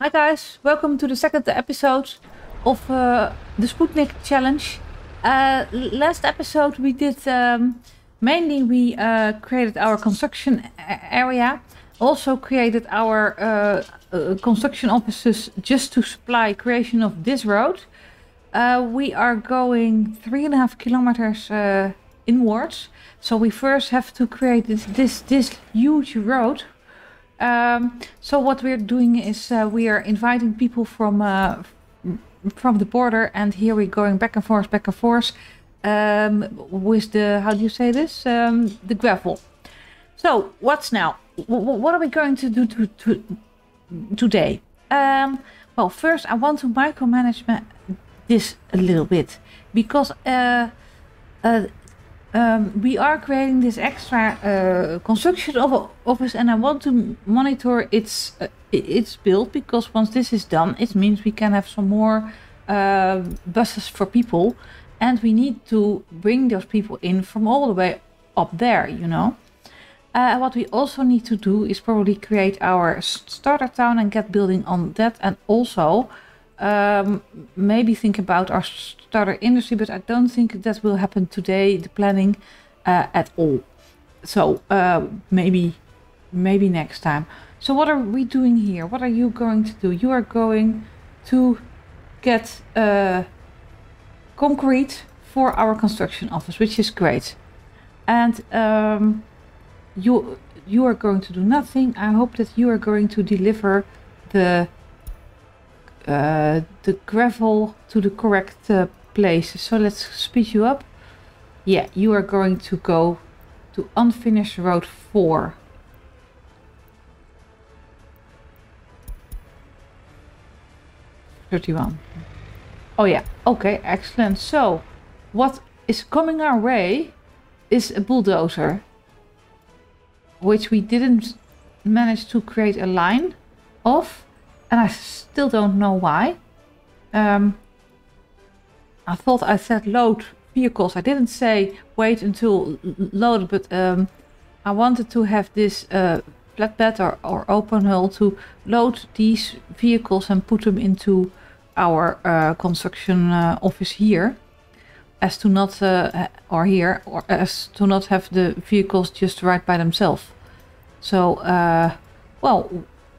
Hi guys, welcome to the second episode of the Sputnik challenge. Last episode we did mainly we created our construction area, also created our construction offices just to supply creation of this road. We are going 3.5 kilometers inwards, so we first have to create this huge road. So what we're doing is we are inviting people from the border, and here we're going back and forth with the, how do you say this, the gravel. So what's now? What are we going to do today? Well, first I want to micromanage this a little bit, because we are creating this extra construction office, and I want to monitor its build, because once this is done, it means we can have some more buses for people, and we need to bring those people in from all the way up there, you know. What we also need to do is probably create our starter town and get building on that, and also maybe think about our starter industry, but I don't think that will happen today, the planning at all. So maybe next time. So what are we doing here? What are you going to do? You are going to get concrete for our construction office, which is great. And you are going to do nothing. I hope that you are going to deliver the gravel to the correct place. So let's speed you up. Yeah, you are going to go to unfinished road 4. Oh yeah, okay, excellent. So what is coming our way is a bulldozer, which we didn't manage to create a line of. And I still don't know why. I thought I said load vehicles. I didn't say wait until loaded, but I wanted to have this flatbed or open hull to load these vehicles and put them into our construction office here, as to not as to not have the vehicles just ride by themselves. So well,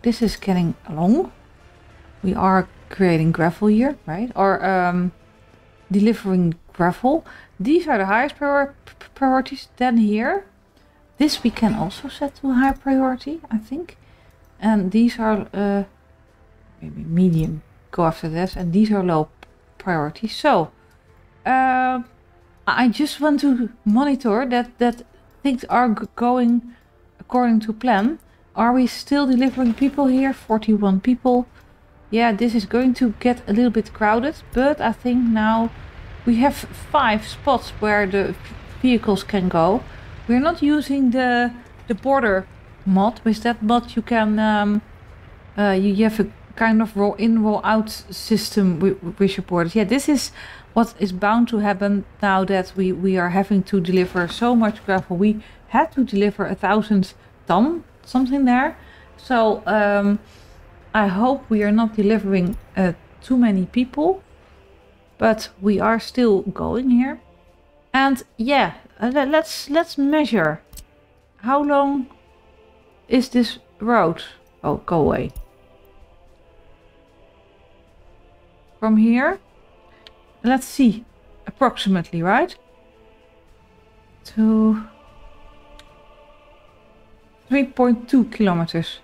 this is getting along. We are creating gravel here, right? Or delivering gravel. These are the highest priorities. Then here, this we can also set to high priority, I think. And these are maybe medium, go after this. And these are low priority. So I just want to monitor that things are going according to plan. Are we still delivering people here? 41 people. Yeah, this is going to get a little bit crowded, but I think now we have 5 spots where the vehicles can go. We're not using the border mod. With that mod you can you have a kind of roll in, roll out system with your borders. Yeah, this is what is bound to happen now that we are having to deliver so much gravel. We had to deliver 1,000 tons, something there. So I hope we are not delivering too many people, but we are still going here. And yeah, let's measure how long is this road. Oh, go away from here. Let's see approximately, right? 3.2 kilometers.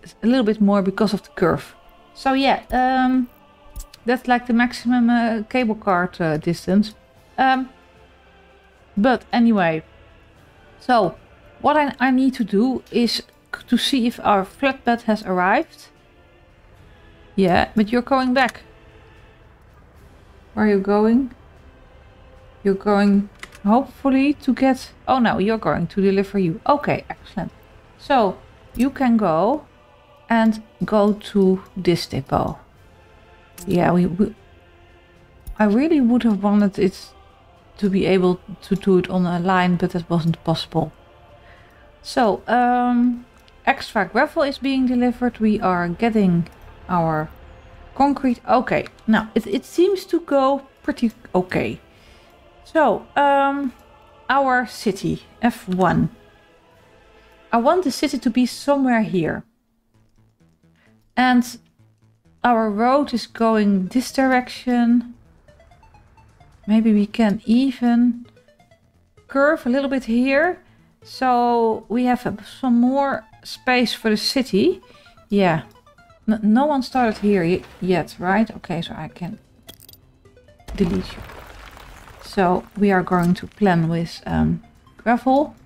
It's a little bit more because of the curve. So yeah, that's like the maximum cable car distance. But anyway, so what I need to do is to see if our flatbed has arrived. Yeah, but you're going back. Where are you going? You're going, hopefully, to get... Oh no, you're going to deliver you. Okay, excellent. So you can go and go to this depot. Yeah, I really would have wanted it to be able to do it on a line, but that wasn't possible. So extra gravel is being delivered. We are getting our concrete. Okay, now it seems to go pretty okay. So, our city, F1. I want the city to be somewhere here. And our road is going this direction. Maybe we can even curve a little bit here. So we have some more space for the city. Yeah. No one started here yet, right? Okay, so I can delete you. So we are going to plan with gravel.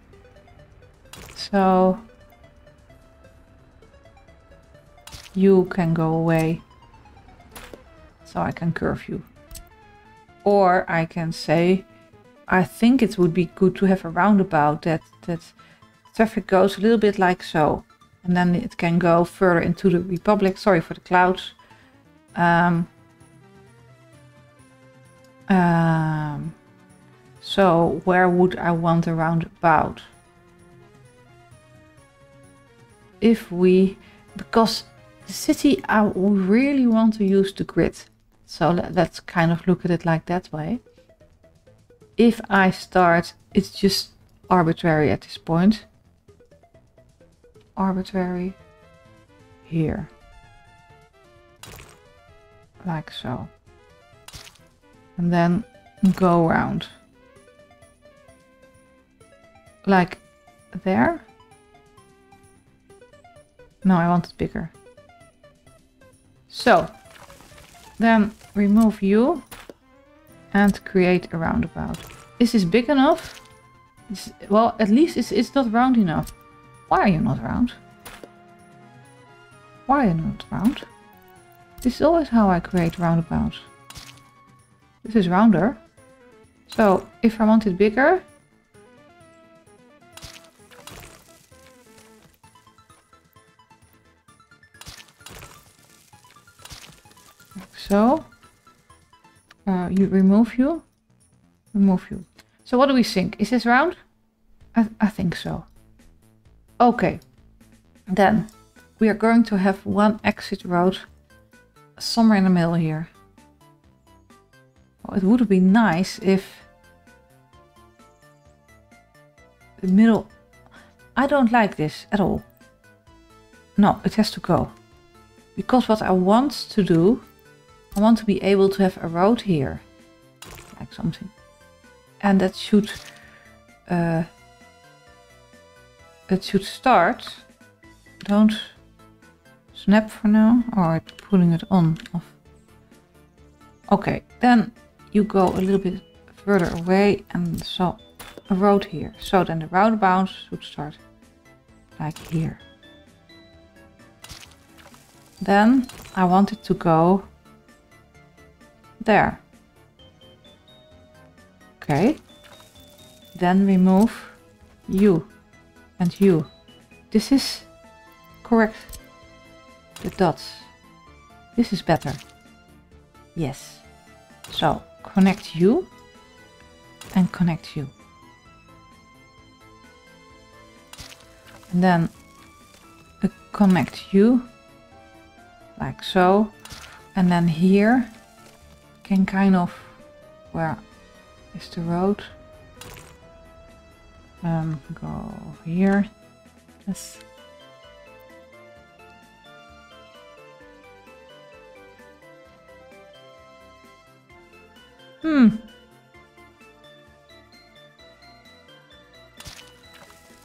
So you can go away. So I can curve you. Or I can say, I think it would be good to have a roundabout that traffic goes a little bit like so. And then it can go further into the Republic. Sorry for the clouds. So where would I want a roundabout? Because the city, I really want to use the grid. So let's kind of look at it like that way. If I start, it's just arbitrary at this point. Arbitrary here. Like so. And then go around. Like there. No, I want it bigger. So, then remove you and create a roundabout. Is this big enough? Well, at least it's not round enough. Why are you not round? Why are you not round? This is always how I create roundabouts. This is rounder. So, if I want it bigger... So, remove you. So what do we think? Is this round? I think so. Okay, then we are going to have one exit road somewhere in the middle here. Well, it would be nice if the middle... I don't like this at all. No, it has to go. Because what I want to do... I want to be able to have a road here, like something, and that should start. Don't snap for now, or pulling it on off. Okay, then you go a little bit further away, and so a road here. So then the roundabout should start like here. Then I want it to go. There. Okay. Then remove you and you. This is correct. The dots. This is better. Yes. So connect you and connect you. And then connect you like so. And then here. Can kind of, where is the road? Go here. Yes.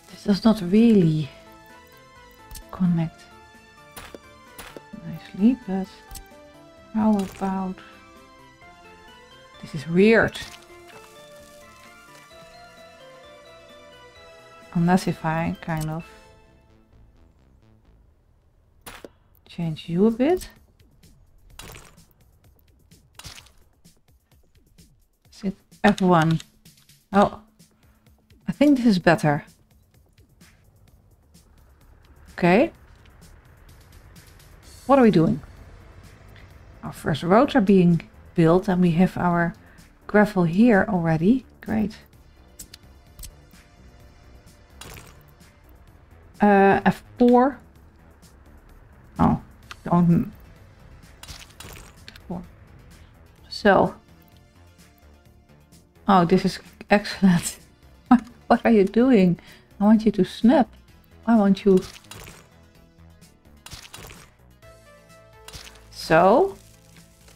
This does not really connect nicely, but how about? This is weird. Unless if I kind of change you a bit. Is it F1? Oh, I think this is better. Okay. What are we doing? Our first roads are being built, and we have our gravel here already. Great. F4. Oh, don't So, oh, this is excellent. What are you doing? I want you to snap. I want you. So,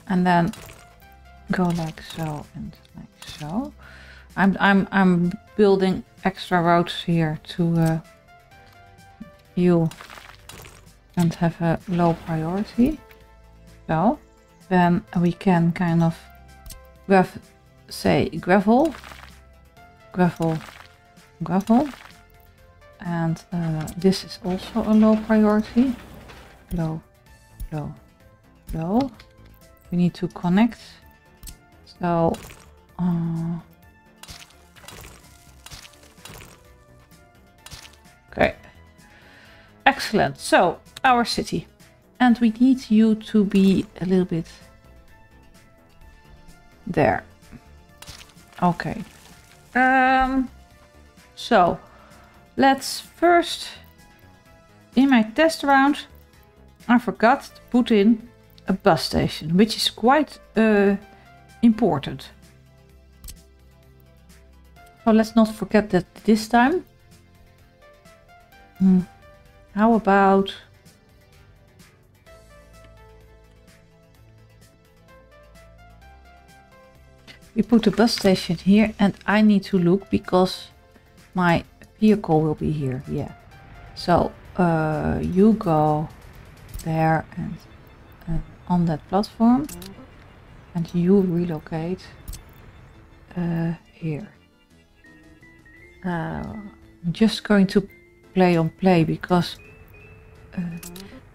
and then go like so and like so. I'm building extra routes here to you and have a low priority. So then we can kind of say gravel, gravel, gravel, and this is also a low priority. Low, low, low. We need to connect. So. Okay, excellent. So our city, and we need you to be a little bit there. Okay, so let's first, in my test round, I forgot to put in a bus station, which is quite important. So let's not forget that this time. How about we put the bus station here, and I need to look because my vehicle will be here. Yeah, so you go there and on that platform, and you relocate here. I'm just going to play on play because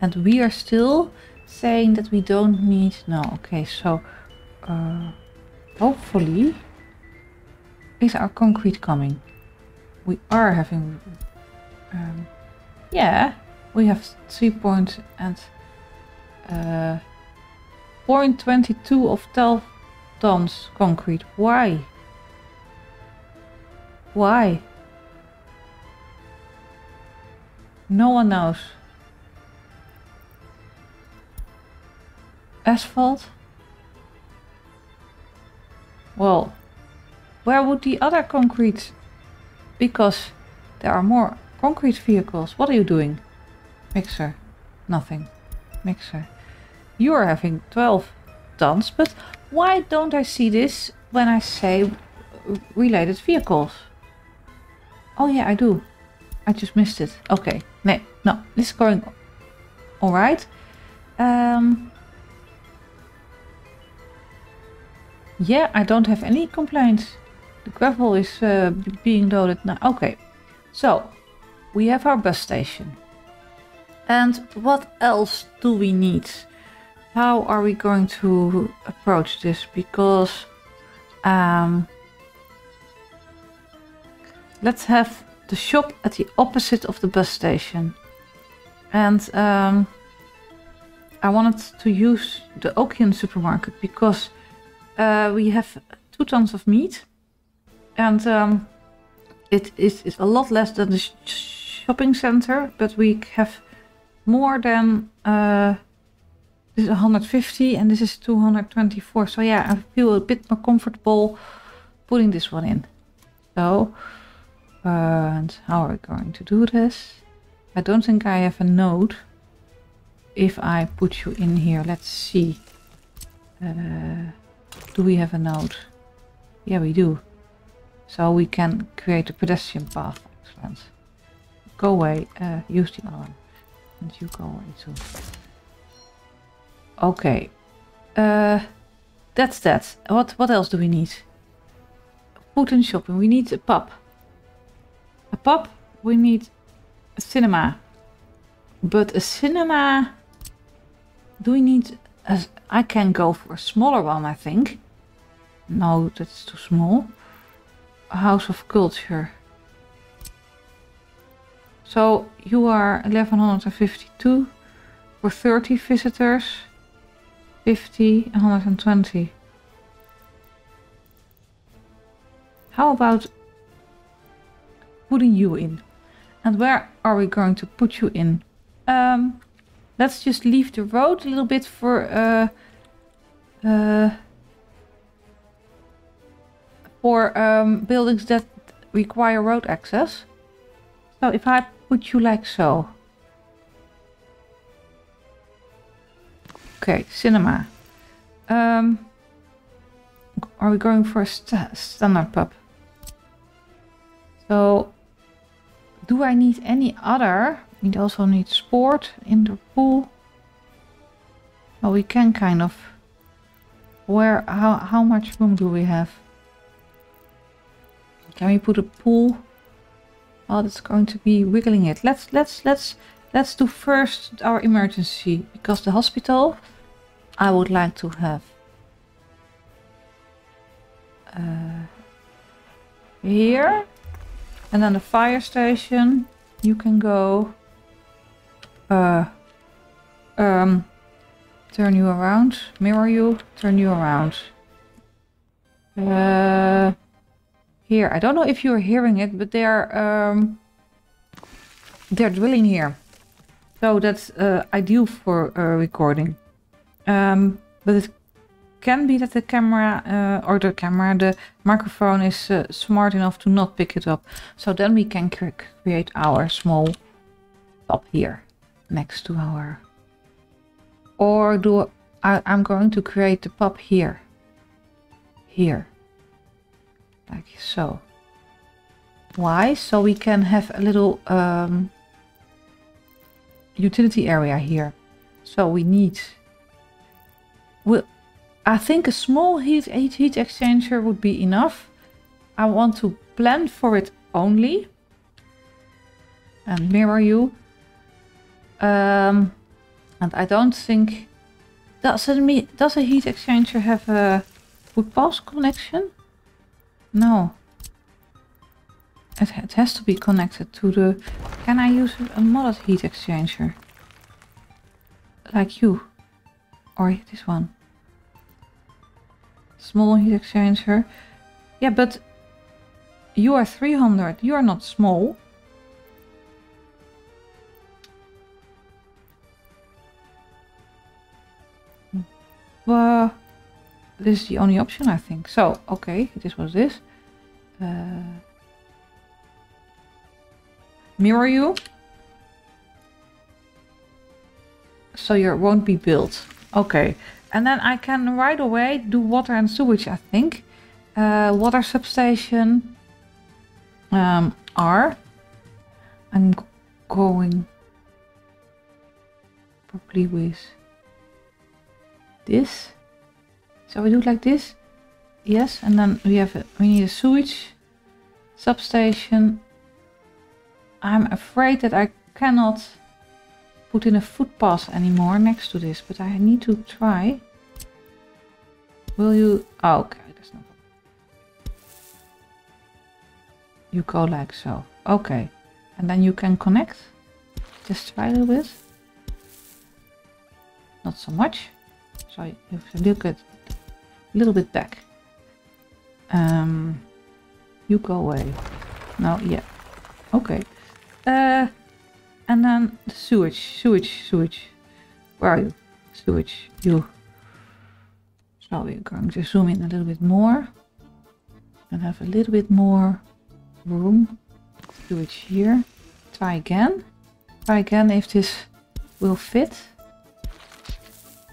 and we are still saying that we don't need no. Okay, so hopefully is our concrete coming. We are having yeah, we have 3 points and 0.22 of 12 tons concrete. Why? No one knows. Asphalt? Well, where would the other concrete? Because there are more concrete vehicles. What are you doing? Mixer. Nothing. Mixer. You are having 12 tons, but why don't I see this when I say related vehicles? Oh yeah, I do. I just missed it. Okay, no, this is going all right. Yeah, I don't have any complaints. The gravel is being loaded now. Okay, so we have our bus station. And what else do we need? How are we going to approach this? Because let's have the shop at the opposite of the bus station, and I wanted to use the Okian supermarket because we have 2 tons of meat, and it is a lot less than the shopping center, but we have more than this is 150 and this is 224. So yeah, I feel a bit more comfortable putting this one in. So and how are we going to do this? I don't think I have a node. If I put you in here, let's see. Do we have a node? Yeah, we do. So we can create a pedestrian path. Excellent. Go away. Use the other one. And you go away too. Okay. That's that. What else do we need? Food and shopping. We need a pub. A pub, we need a cinema, but a cinema, do we need, I can go for a smaller one, I think. No, that's too small. A house of culture. So you are 1152 for 30 visitors, 50, 120. How about putting you in? And where are we going to put you in? Let's just leave the road a little bit for for buildings that require road access. So if I put you like so. Okay, cinema. Are we going for a standard pub? So do I need any other? We also need sport in the pool. Well, we can kind of. Where? How much room do we have? Can we put a pool? Oh, that's going to be wiggling it. Let's do first our emergency, because the hospital I would like to have. Here, and then the fire station. You can go. Turn you around, mirror you, turn you around. Here, I don't know if you're hearing it, but they're drilling here, so that's ideal for recording. But it can be that the camera the microphone is smart enough to not pick it up. So then we can create our small pub here next to our. Or do I'm going to create the pub here. Here. Like so. Why? So we can have a little utility area here. So we need... I think a small heat exchanger would be enough. I want to plan for it only. And mirror you. And I don't think... Does a heat exchanger have a wood pulse connection? No. It has to be connected to the... Can I use a modded heat exchanger? Like you. Or this one. Small heat exchanger. Yeah, but... You are 300. You are not small. This is the only option, I think. So, okay, this was this. Mirror you. So you won't be built. Okay. And then I can right away do water and sewage, I think. Water substation. R. I'm going... Probably with... This, so we do it like this, yes, and then we need a sewage substation. I'm afraid that I cannot put in a footpath anymore next to this, but I need to try. Will you? Oh, okay, that's not. You go like so, okay, and then you can connect. Just try a little bit, not so much. So you have to look at a little bit back. You go away. No, yeah. Okay. And then the sewage. Where are you? Sewage, you. So we're going to zoom in a little bit more. And have a little bit more room. Sewage here. Try again. Try again if this will fit.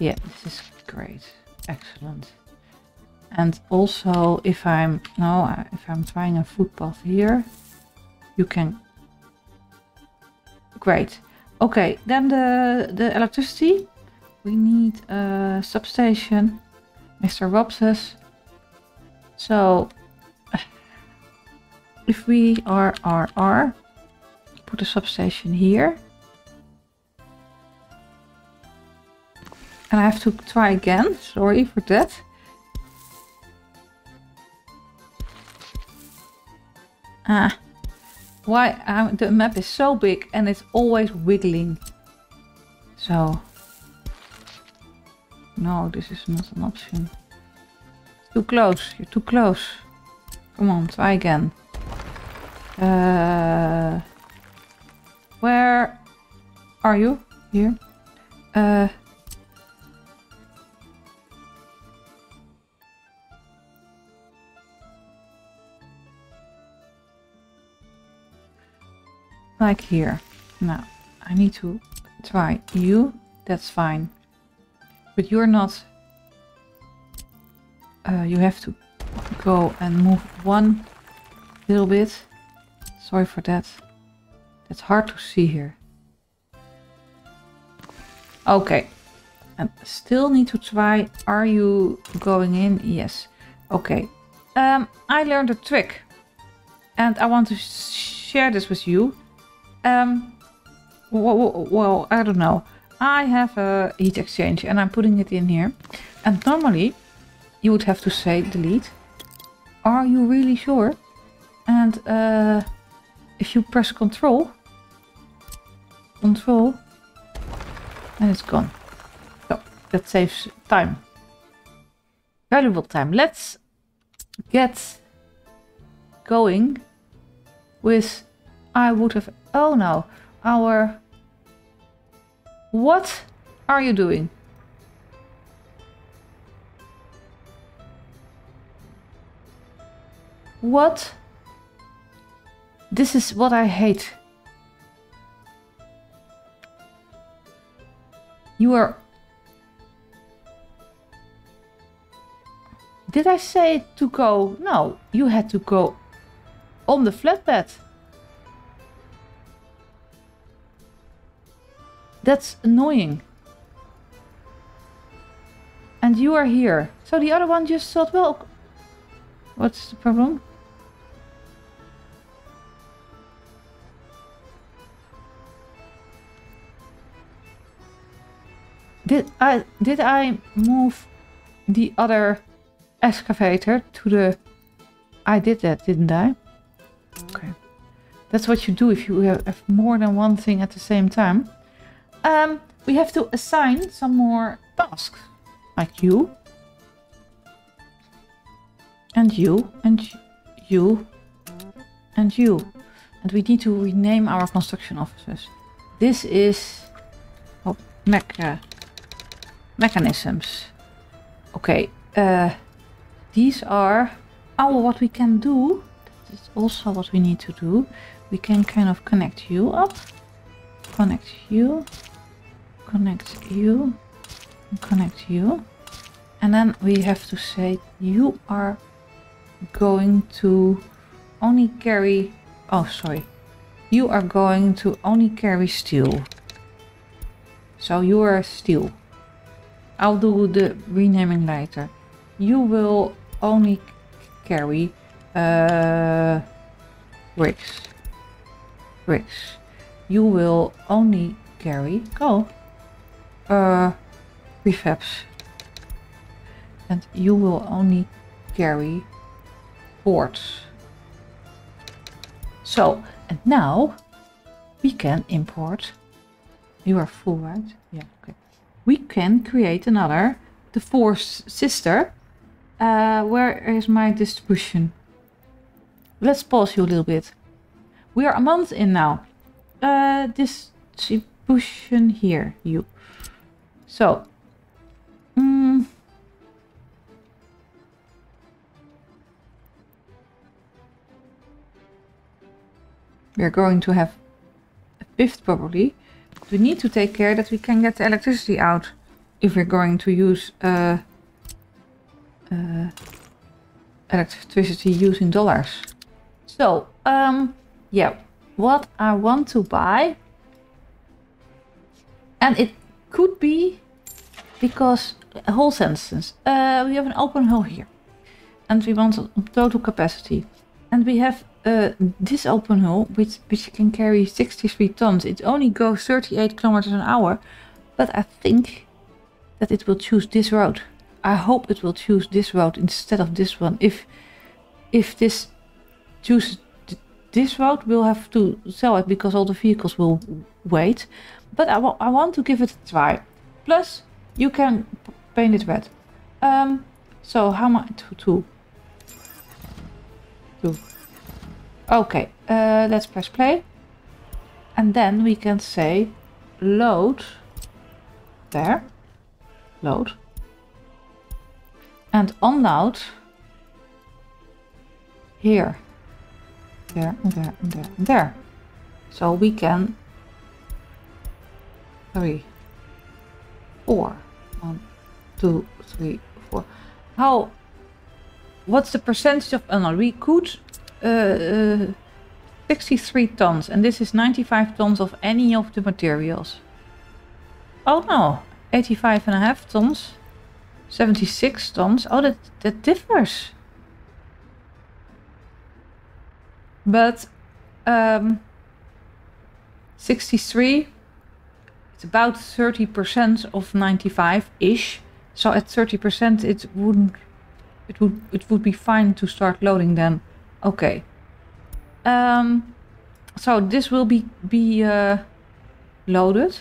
Yeah, this is great, excellent. And also, if I'm trying a footpath here, you can. Great. Okay, then the electricity. We need a substation. Mr. Rob says. So, if we are, put a substation here. And I have to try again, sorry for that. Why the map is so big and it's always wiggling. So, no, this is not an option. Too close, you're too close. Come on, try again. Where are you? Here. like here. Now I need to try you. That's fine, but you're not. You have to go and move one little bit. Sorry for that. That's hard to see here. Okay, and still need to try. Are you going in? Yes. Okay. I learned a trick, and I want to share this with you. Well, I don't know. I have a heat exchange, and I'm putting it in here. And normally, you would have to say delete. Are you really sure? And if you press Control, and it's gone. So that saves time, valuable time. Let's get going with. I would have. Oh no, our. What are you doing? What? This is what I hate. You are. Did I say to go? No, you had to go on the flatbed. That's annoying. And you are here. So the other one just thought, well, what's the problem? Did I move the other excavator to the... I did that, didn't I? Okay. That's what you do if you have more than one thing at the same time. We have to assign some more tasks, like you, and you, and you, and you. And we need to rename our construction officers. This is... Oh, mechanisms. Okay, these are... Oh, what we can do, that's also what we need to do. We can kind of connect you up, connect you, connect you, and connect you, and then we have to say you are going to only carry, oh sorry, you are going to only carry steel, so you are steel. I'll do the renaming later. You will only carry bricks. You will only carry prefabs, and you will only carry boards. So, and now we can import. You are full, right? Yeah, okay. We can create another, the fourth sister. Where is my distribution? Let's pause you a little bit. We are a month in now. Distribution here, you. So, we're going to have a fifth probably. We need to take care that we can get the electricity out if we're going to use electricity using dollars. So, yeah, what I want to buy, and it could be because a whole sentence. We have an open hole here, and we want total capacity, and we have. This open hole, which can carry 63 tons, it only goes 38 kilometers an hour, but I think that it will choose this road. I hope it will choose this road instead of this one. If this chooses this road, we'll have to sell it because all the vehicles will wait. But I want to give it a try. Plus, you can paint it red. So how much? Two. Okay, let's press play, and then we can say load there, load, and unload here, there, and there, and there, and there. So we can one, two, three, four. What's the percentage of unknown? We could 63 tons, and this is 95 tons of any of the materials. Oh no, 85.5 tons, 76 tons. Oh, that differs. But 63, it's about 30% of 95-ish. So at 30%, it wouldn't. It would be fine to start loading then. Okay. So this will be loaded.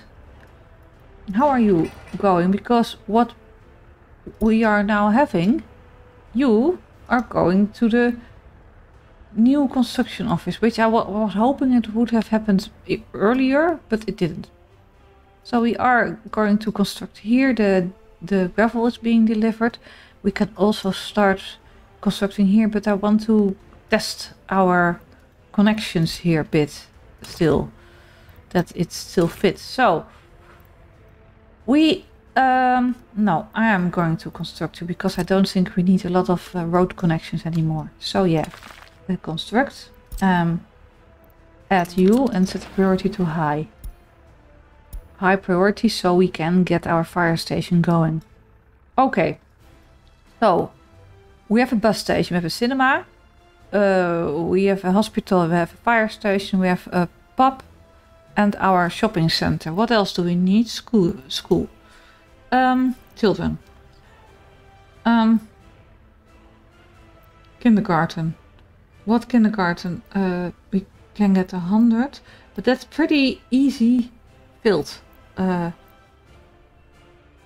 How are you going? Because what we are now having, you are going to the new construction office, which I was hoping it would have happened earlier, but it didn't. So we are going to construct here. The gravel is being delivered. We can also start constructing here, but I want to test our connections here a bit still, that it still fits. So we no, I am going to construct you because I don't think we need a lot of road connections anymore. So yeah, construct, add you and set priority to high priority so we can get our fire station going. Okay. So, we have a bus station, we have a cinema, we have a hospital, we have a fire station, we have a pub and our shopping center. What else do we need? School. Children. Kindergarten. What kindergarten? We can get 100, but that's pretty easy filled.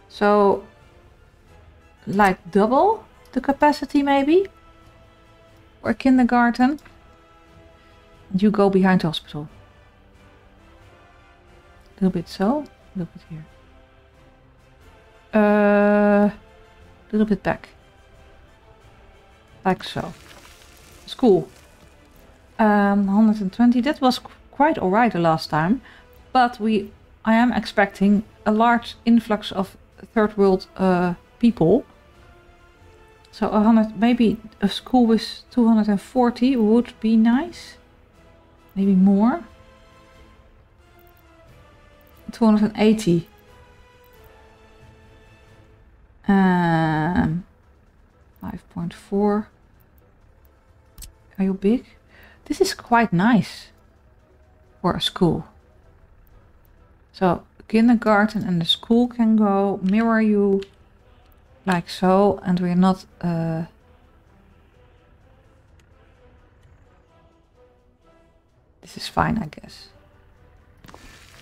So, like double the capacity maybe, or kindergarten, you go behind the hospital a little bit, so a little bit here, a little bit back, like so. School, 120. That was quite all right the last time, but I am expecting a large influx of third world people. So 100, maybe a school with 240 would be nice. Maybe more. 280. And 5.4. Are you big? This is quite nice for a school. So kindergarten and the school can go mirror you. Like so, and we're not this is fine, I guess.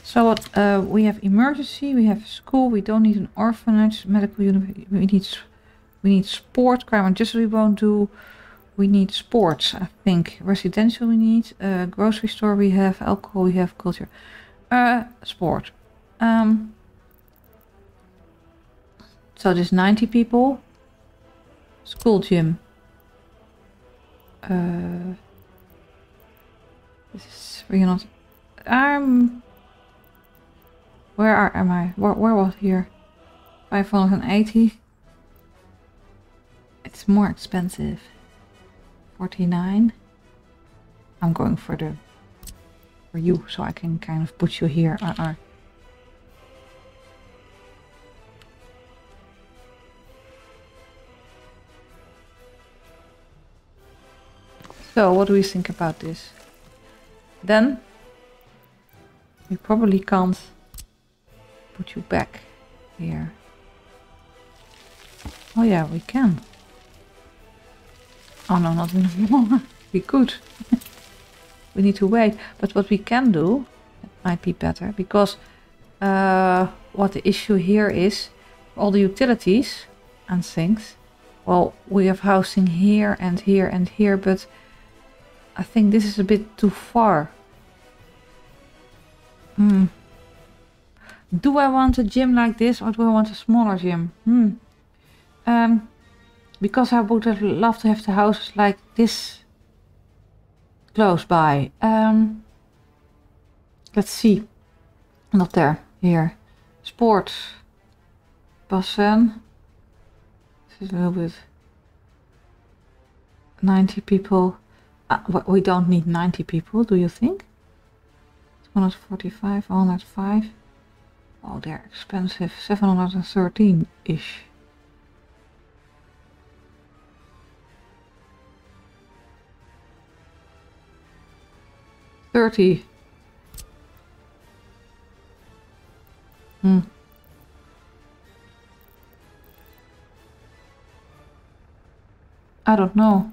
So what we have emergency, we have school, we don't need an orphanage, medical university, we need sport, crime and justice we won't do, we need sports, I think. Residential we need, grocery store we have, alcohol we have, culture, sport. So there's 90 people. School gym. This is really not. Where am I? Where was here? 580. It's more expensive. 49. I'm going for you, so I can kind of put you here. So what do we think about this? Then we probably can't put you back here. Oh yeah, we can. Oh no, not anymore. We could. We need to wait. But what we can do, it might be better, because what the issue here is, all the utilities and things. Well, we have housing here and here and here, but I think this is a bit too far. Do I want a gym like this, or do I want a smaller gym? Because I would have loved to have the houses like this close by. Let's see. Not there. Here. Sports. Bassen. This is a little bit... 90 people. We don't need 90 people, do you think? 145, 105. Oh, they're expensive. 713-ish. I don't know.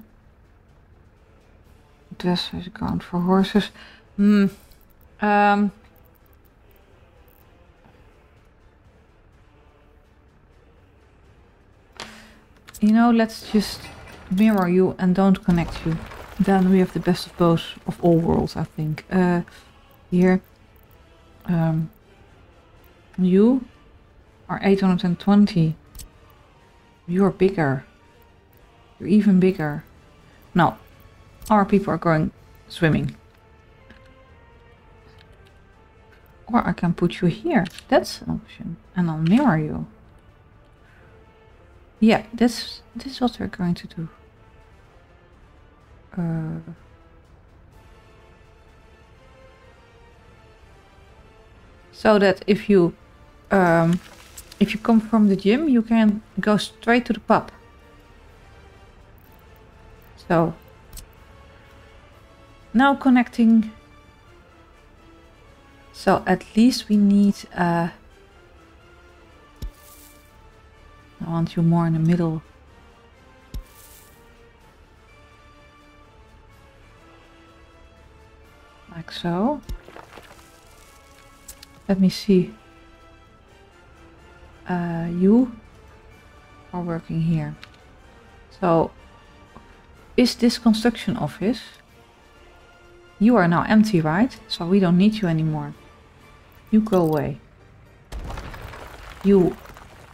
This is ground for horses. You know, let's just mirror you and don't connect you. Then we have the best of both, of all worlds, I think. Here. You are 820. You're bigger. You're even bigger. No. Our people are going swimming. Or I can put you here. That's an option. And I'll mirror you. Yeah, this is what we're going to do. So that if you come from the gym, you can go straight to the pub. So now connecting. So at least we need. I want you more in the middle. Like so. Let me see. You are working here. So, is this construction office? You are now empty, right? So we don't need you anymore. You go away. You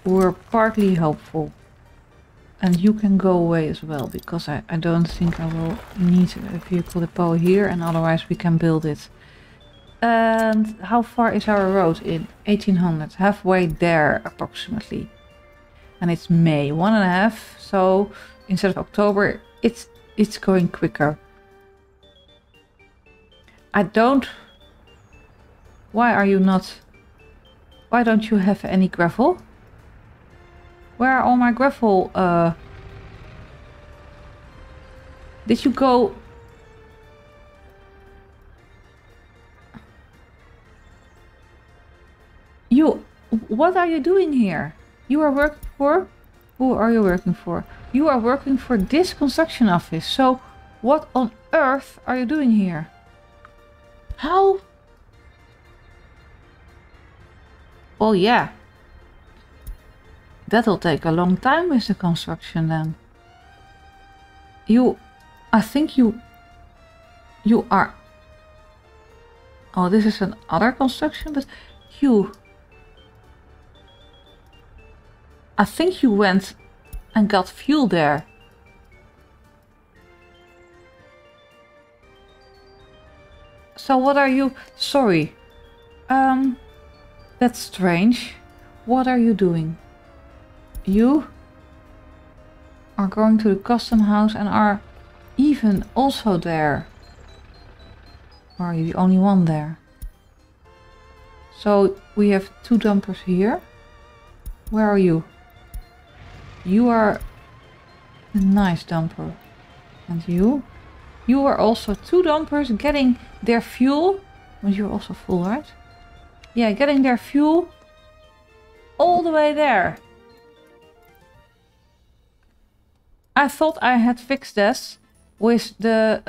were partly helpful. And you can go away as well, because I don't think I will need a vehicle depot here, and otherwise we can build it. And how far is our road in? 1800, halfway there approximately. And it's May, 1.5, so instead of October, it's going quicker. I don't... Why are you not... Why don't you have any gravel? Where are all my gravel? Did you go? You, what are you doing here? You are working for? Who are you working for? You are working for this construction office. So what on earth are you doing here? How? Oh yeah. That'll take a long time with the construction then. You, I think you are... Oh, this is another construction, but you... I think you went and got fuel there. So what are you... Sorry. That's strange. What are you doing? You are going to the custom house and are even also there. Or are you the only one there? So we have two dumpers here. Where are you? You are a nice dumper. And you? You are also two dumpers getting their fuel. But you're also full, right? Yeah, getting their fuel all the way there. I thought I had fixed this with the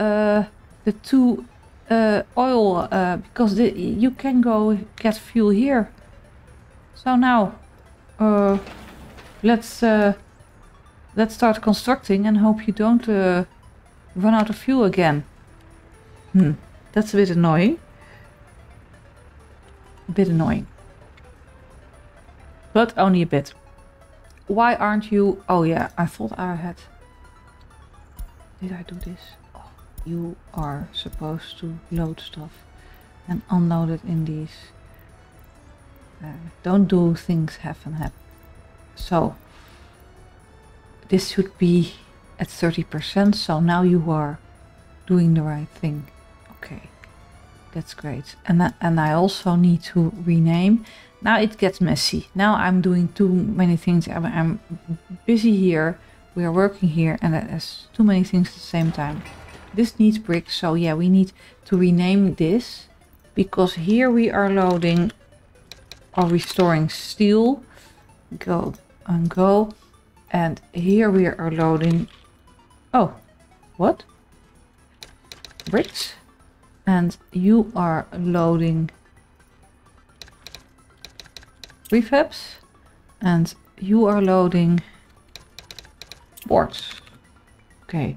two oil because you can go get fuel here. So now let's start constructing and hope you don't run out of fuel again. That's a bit annoying. A bit annoying, but only a bit. Why aren't you? Oh yeah, I thought I had. Did I do this? Oh, you are supposed to load stuff. and unload it in these. Don't do things half and half. So this should be at 30%, so now you are doing the right thing. Okay, that's great. And I also need to rename. Now it gets messy. Now I'm doing too many things. I'm busy here, we are working here, and there's too many things at the same time. This needs bricks, so yeah, we need to rename this, because here we are loading or restoring steel. Go and go. And here we are loading, oh, what? Bricks. And you are loading refabs. And you are loading boards. Okay.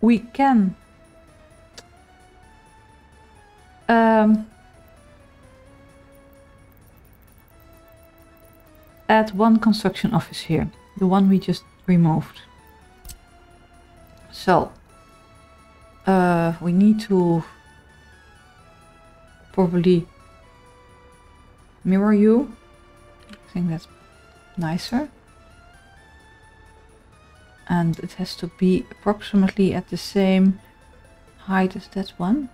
We can add one construction office here, the one we just removed. So we need to probably mirror you. I think that's nicer. And it has to be approximately at the same height as that one.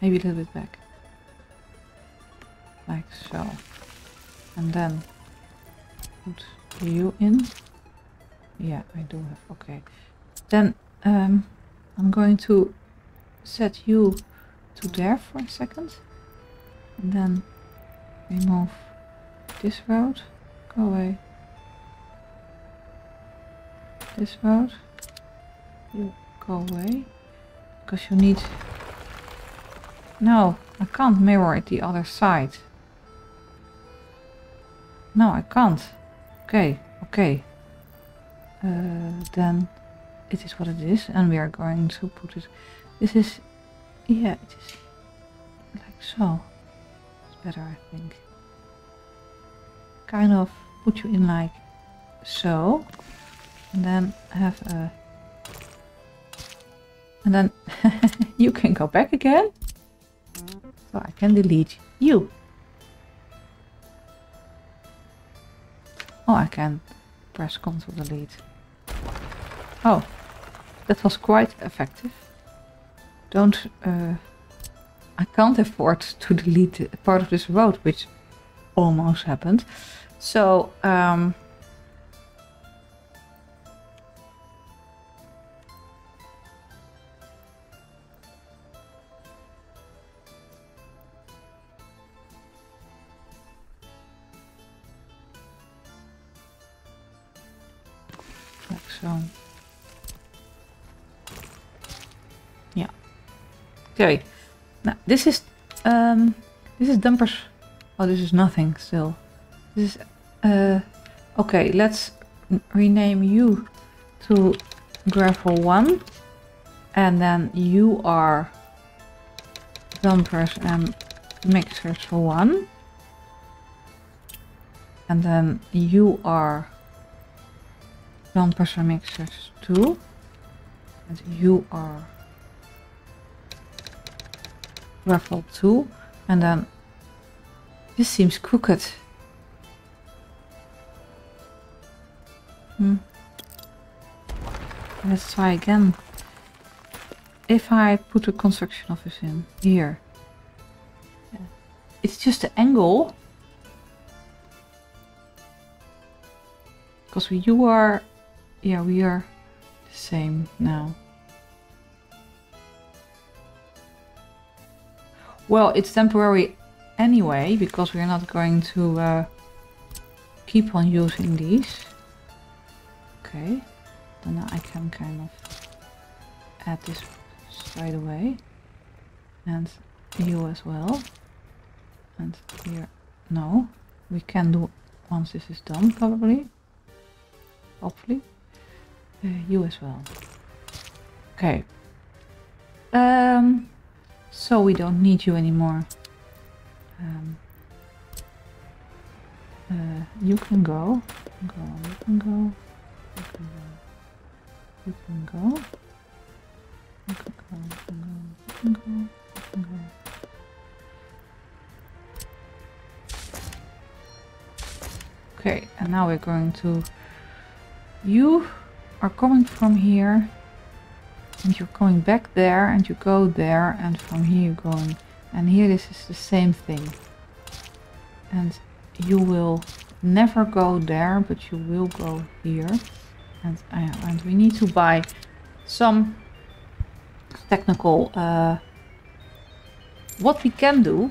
Maybe a little bit back. Like so. And then put you in. Yeah, I do have, okay. Then I'm going to set you to there for a second. And then remove this road. Go away. This road. You go away. Because you need... No, I can't mirror it the other side. No, I can't. Okay, okay. Then it is what it is. And we are going to put it... This is... Yeah, it is... Like so. It's better, I think. Kind of put you in like so, and then have a, and then you can go back again, so I can delete you. Oh, I can press Ctrl delete. Oh, that was quite effective. Don't I can't afford to delete part of this road, which almost happened. So like so. Yeah. Okay. Now this is dumpers. Oh, this is nothing still. This is okay, let's rename you to gravel 1, and then you are dumpers and mixers for 1, and then you are dumpers and mixers 2, and you are gravel 2, and then this seems crooked. Let's try again. If I put a construction office in here, yeah. It's just the angle, because you are, yeah, we are the same now. Well, it's temporary anyway, because we're not going to keep on using these. Okay, then I can kind of add this straight away, and you as well, and here, no, we can do once this is done, probably, hopefully, you as well. Okay, so we don't need you anymore. You can go, you can go, you can go, Okay, and now we're going to, you are coming from here and you're going back there and you go there, and from here you're going, and here this is the same thing, and you will never go there, but you will go here. And we need to buy some technical, what we can do,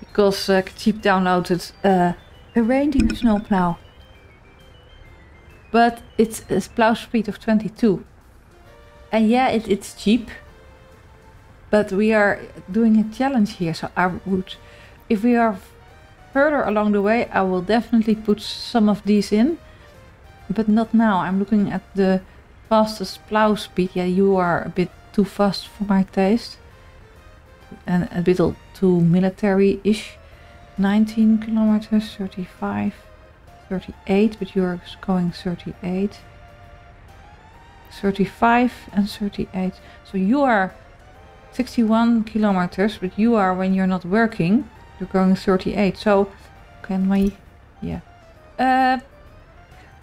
because Cheap downloaded a reindeer snowplow, but it's a plow speed of 22, and yeah, it's cheap, but we are doing a challenge here, so I would, if we are further along the way, I will definitely put some of these in, but not now. I'm looking at the fastest plow speed. Yeah, you are a bit too fast for my taste and a bit too military-ish. 19 kilometers, 35, 38, but you're going 38, 35 and 38. So you are 61 kilometers, but you are, when you're not working, you're going 38. So can we, yeah.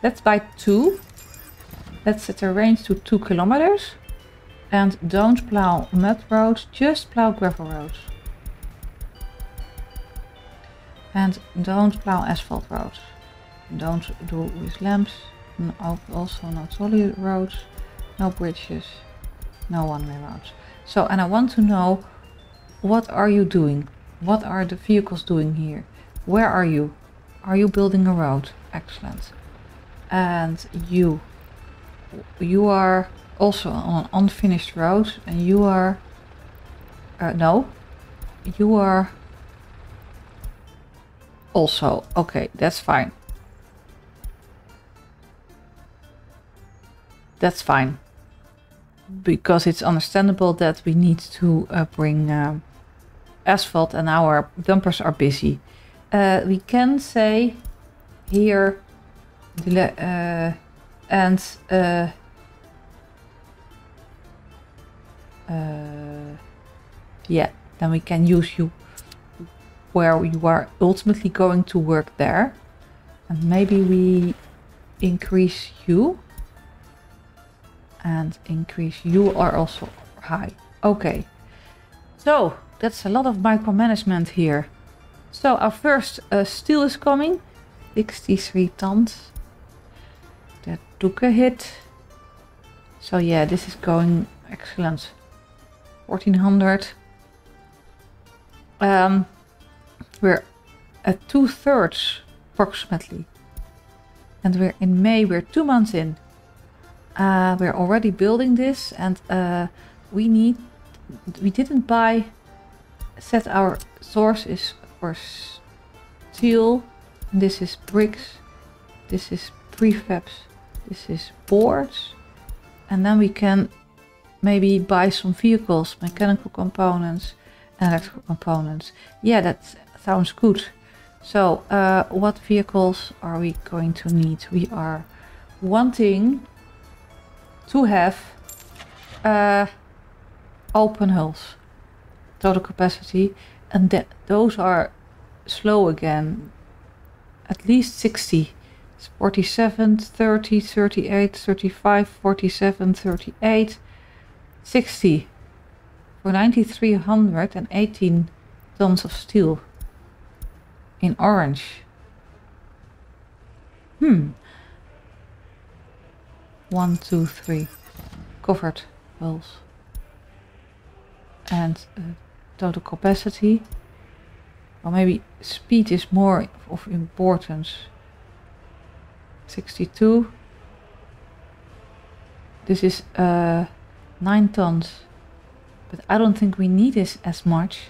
Let's buy 2. Let's set the range to 2 kilometers. And don't plow mud roads, just plow gravel roads. And don't plow asphalt roads. Don't do with lamps. No, also no solid roads, no bridges, no one-way roads. So, and I want to know, what are you doing? What are the vehicles doing here? Where are you? Are you building a road? Excellent. And you are also on an unfinished road, and you are no, you are also okay, that's fine, that's fine, because it's understandable that we need to bring asphalt, and our dumpers are busy. We can say here yeah, then we can use you where you are ultimately going to work there, and maybe we increase you, and increase you are also high. Okay, so that's a lot of micromanagement here. So our first steel is coming, 63 tons. That took a hit. So yeah, this is going excellent. 1400. We're at 2/3 approximately. And we're in May, we're 2 months in. We're already building this, and we didn't buy, set our source is for steel. And this is bricks. This is prefabs. This is boards, and then we can maybe buy some vehicles, mechanical components and electrical components. Yeah, that sounds good. So what vehicles are we going to need? We are wanting to have open hulls, total capacity, and those are slow again, at least 60. 47, 30, 38, 35, 47, 38, 60 for 9,318 tons of steel in orange. Hmm. 1, 2, 3 covered hulls, and total capacity. Well, maybe speed is more of importance. 62. This is 9 tons, but I don't think we need this as much.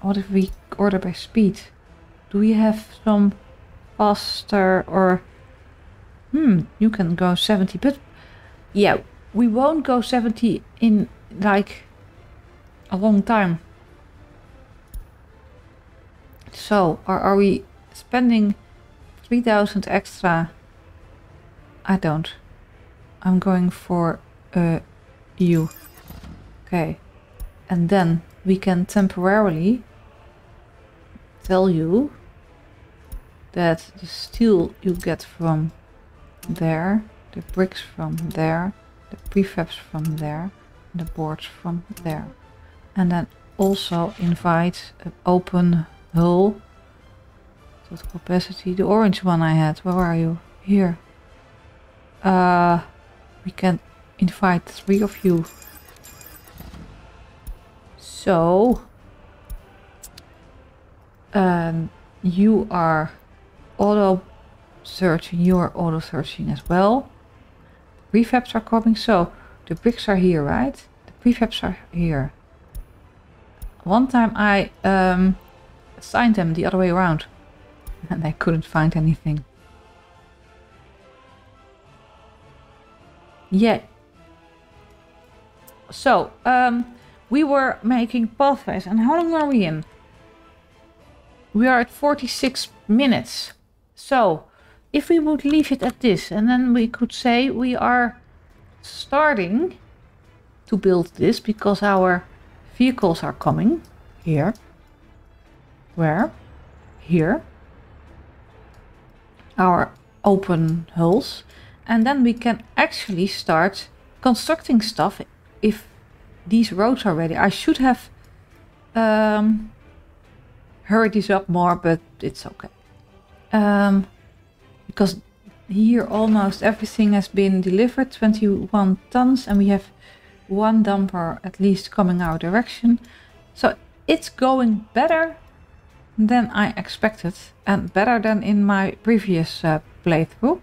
What if we order by speed? Do we have some faster, or you can go 70, but yeah, we won't go 70 in like a long time. So are we spending 3,000 extra? I don't. I'm going for you. Okay. And then we can temporarily tell you that the steel you get from there, the bricks from there, the prefabs from there, the boards from there. And then also invite an open hull. Total capacity, the orange one I had, where are you? Here. We can invite 3 of you. So you are auto searching, you're auto searching as well. Prefabs are coming, so the bricks are here, right? The prefabs are here. One time I assigned them the other way around and I couldn't find anything. Yeah. So, we were making pathways, and how long are we in? We are at 46 minutes. So, if we would leave it at this, and then we could say we are starting to build this because our vehicles are coming here. Where? Here. Our open hulls, and then we can actually start constructing stuff if these roads are ready. I should have hurried this up more, but it's okay. Because here almost everything has been delivered, 21 tons, and we have 1 dumper at least coming our direction. So it's going better than I expected, and better than in my previous playthrough.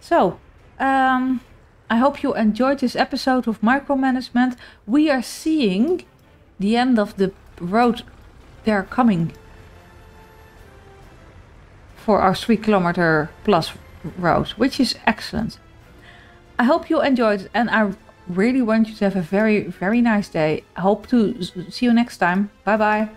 So, I hope you enjoyed this episode of Micromanagement. We are seeing the end of the road. They're coming for our 3-kilometer-plus road, which is excellent. I hope you enjoyed it, and I really want you to have a very, very nice day. I hope to see you next time. Bye-bye.